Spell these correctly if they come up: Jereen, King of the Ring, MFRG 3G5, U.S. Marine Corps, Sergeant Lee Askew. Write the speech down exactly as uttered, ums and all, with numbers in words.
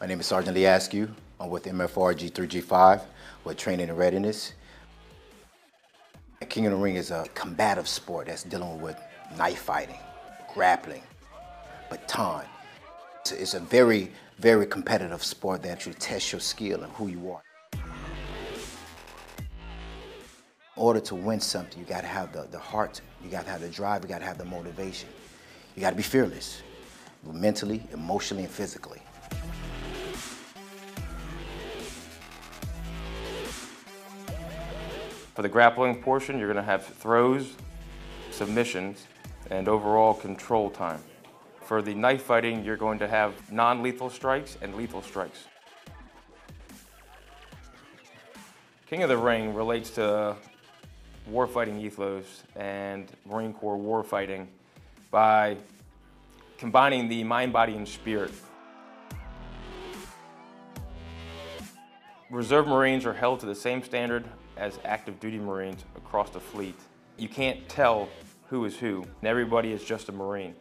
My name is Sergeant Lee Askew. I'm with M F R G three G five with training and readiness. King of the Ring is a combative sport that's dealing with knife fighting, grappling, baton. It's a very, very competitive sport that actually tests your skill and who you are. In order to win something, you gotta have the, the heart, you gotta have the drive, you gotta have the motivation. You gotta be fearless, mentally, emotionally, and physically. For the grappling portion, you're gonna have throws, submissions, and overall control time. For the knife fighting, you're going to have non-lethal strikes and lethal strikes. King of the Ring relates to warfighting ethos and Marine Corps warfighting by combining the mind, body, and spirit. Reserve Marines are held to the same standard as active duty Marines across the fleet. You can't tell who is who, and everybody is just a Marine.